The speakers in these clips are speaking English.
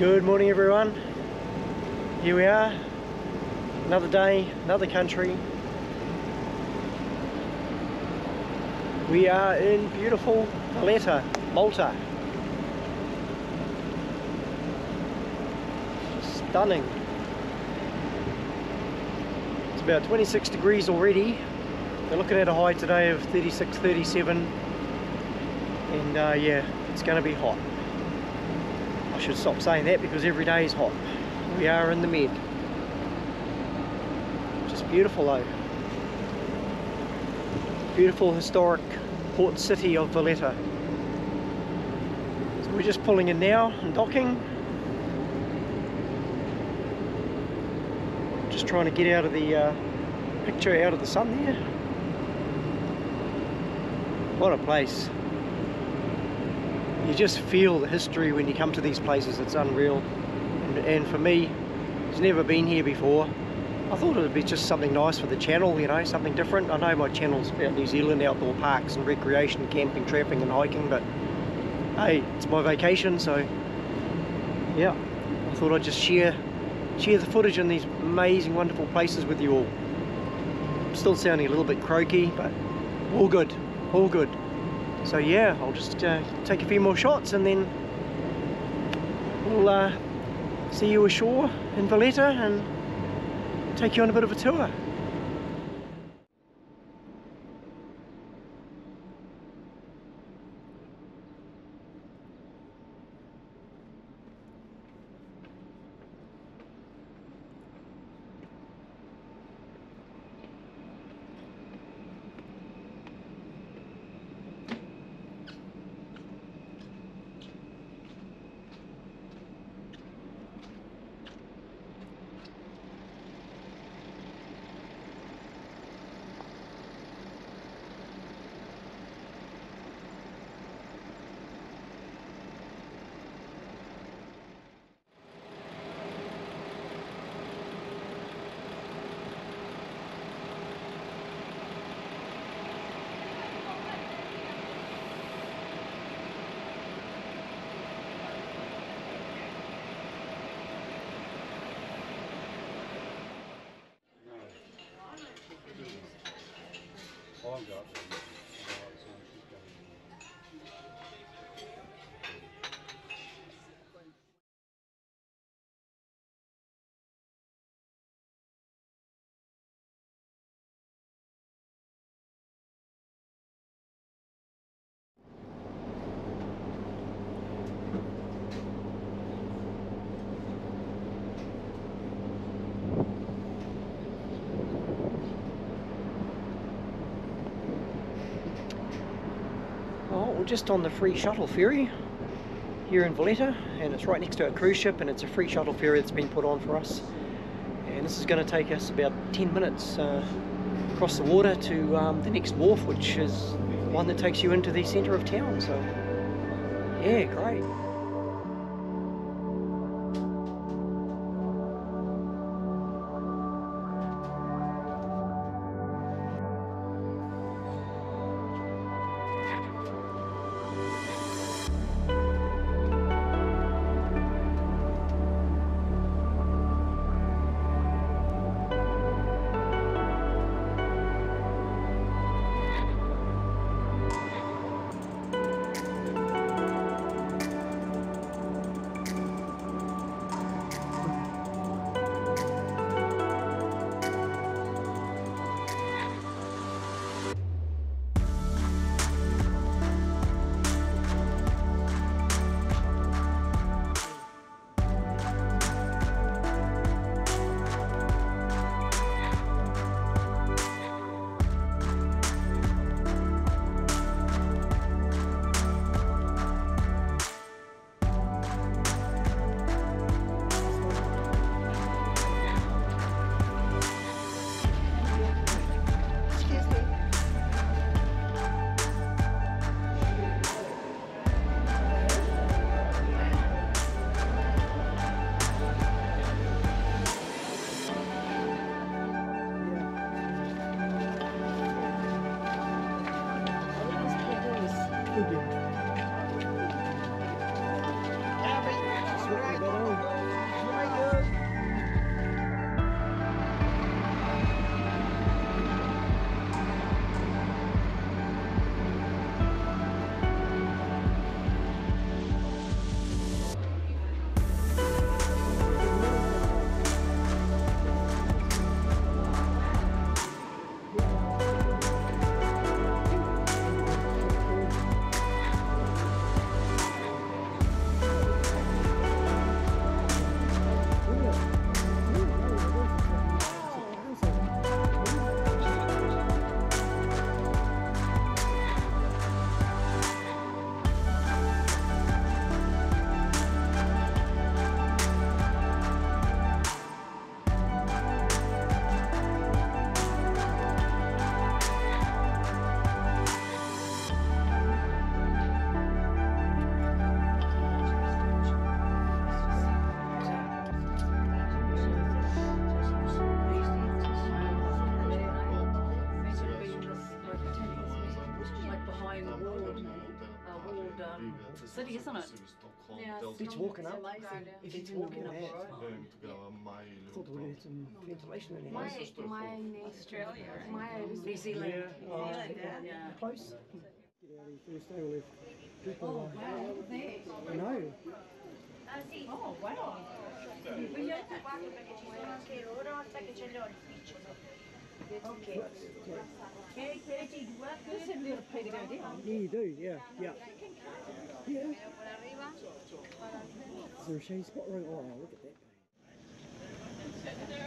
Good morning everyone, here we are, another day, another country. We are in beautiful Valletta, Malta. Stunning. It's about 26 degrees already. We're looking at a high today of 36, 37 and yeah, it's going to be hot. I should stop saying that because every day is hot. We are in the med. Just beautiful though. Beautiful historic port city of Valletta. So we're just pulling in now and docking. Just trying to get out of the picture, out of the sun there. What a place. You just feel the history when you come to these places, it's unreal. And for me, it's never been here before. I thought it would be just something nice for the channel, you know, something different. I know my channel's about New Zealand, outdoor parks and recreation, camping, trapping and hiking, but hey, it's my vacation, so yeah, I thought I'd just share the footage in these amazing, wonderful places with you all. I'm still sounding a little bit croaky, but all good, all good. So yeah, I'll just take a few more shots and then we'll see you ashore in Valletta and take you on a bit of a tour. We're just on the free shuttle ferry here in Valletta, and it's right next to our cruise ship, and it's a free shuttle ferry that's been put on for us, and this is going to take us about 10 minutes across the water to the next wharf, which is one that takes you into the centre of town. So yeah, great. city, isn't it? Yeah, it's walking up. It's walking up. I thought we needed some ventilation in here. Australia. New Zealand. Yeah. Close. First day we left. Oh, wow. I know. Oh, wow. Okay. There's a little play to go down. Yeah, you do, yeah. Yeah. Is there a shady spot right? Oh, look at that guy.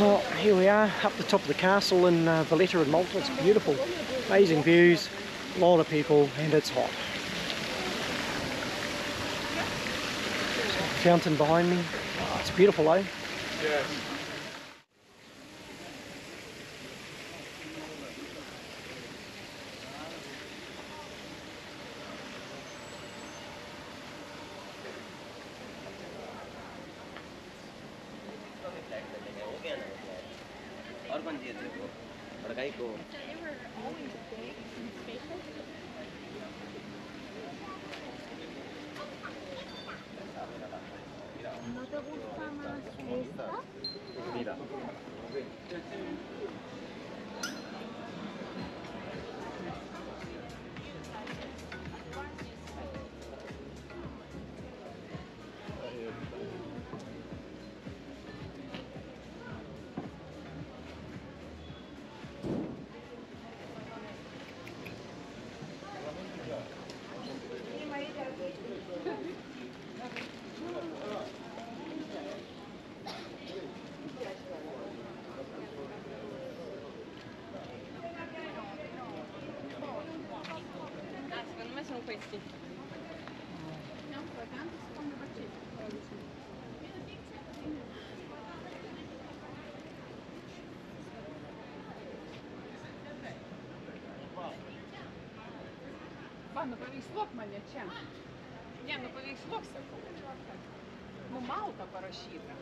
Well, here we are up the top of the castle in Valletta in Malta. It's beautiful, amazing views, a lot of people, and it's hot. Fountain behind me. Oh, it's beautiful, eh? Yeah. Пану повезло к мне чем? Не, ну повезло к саку. Ну Малта порощита.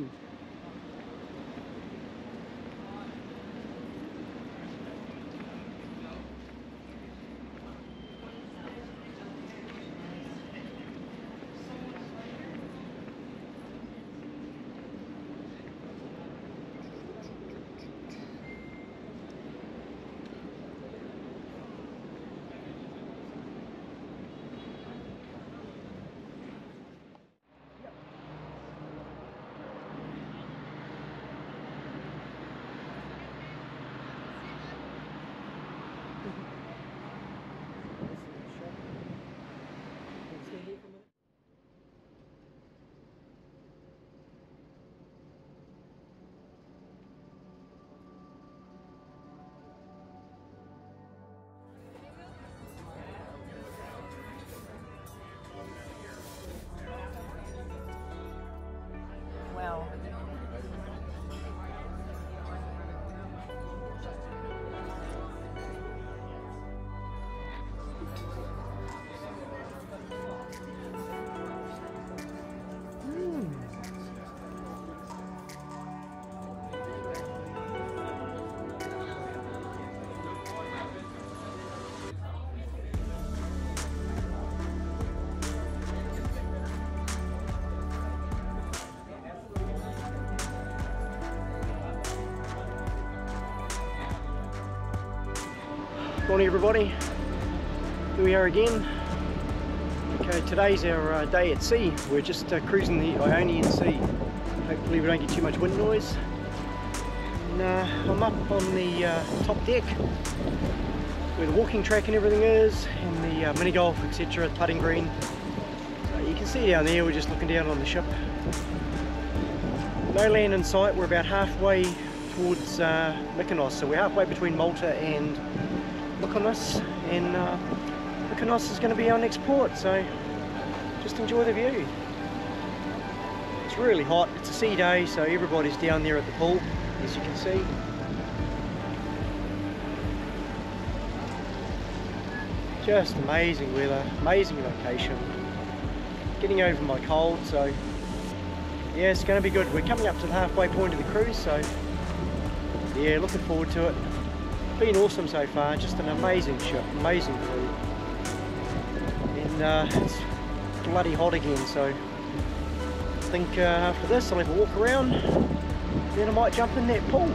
beautiful. Morning everybody, here we are again. Okay, today's our day at sea. We're just cruising the Ionian Sea. Hopefully we don't get too much wind noise. And I'm up on the top deck where the walking track and everything is, and the mini golf, etc, putting green. You can see down there we're just looking down on the ship. No land in sight. We're about halfway towards Mykonos, so we're halfway between Malta and Mykonos, and Mykonos is going to be our next port, so just enjoy the view. It's really hot, it's a sea day, so everybody's down there at the pool, as you can see. Just amazing weather, amazing location. Getting over my cold, so yeah, it's going to be good. We're coming up to the halfway point of the cruise, so yeah, looking forward to it. Been awesome so far, just an amazing ship, amazing food, and it's bloody hot again, so I think after this I'll have a walk around, then I might jump in that pool.